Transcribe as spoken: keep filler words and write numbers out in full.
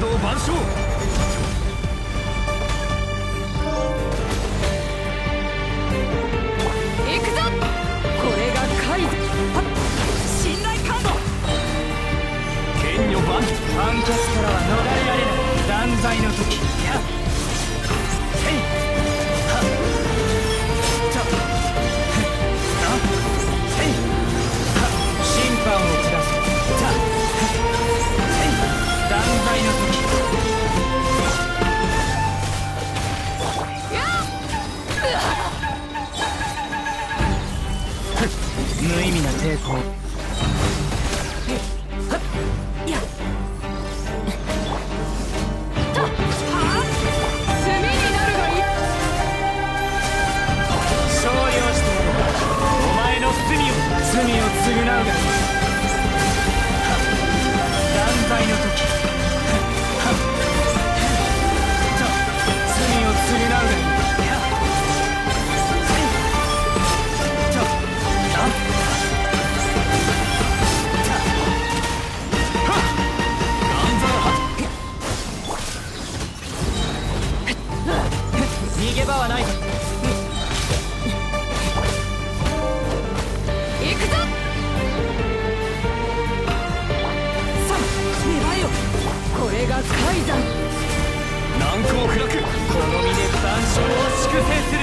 堂万象。いくぞ。これが海信頼感度。剣女万アンキャスからは逃れられない。断罪の時やっせいはっちゃっせいはっ審判を下す。断罪の時無意味な抵抗と炭になるがいい。勝利をしてお前の罪を罪を償うがいい。断罪の時償うがいい。逃げ場はない。行くぞ。さあ粘れよ。これが海山難攻不落。この身で万象を粛清する。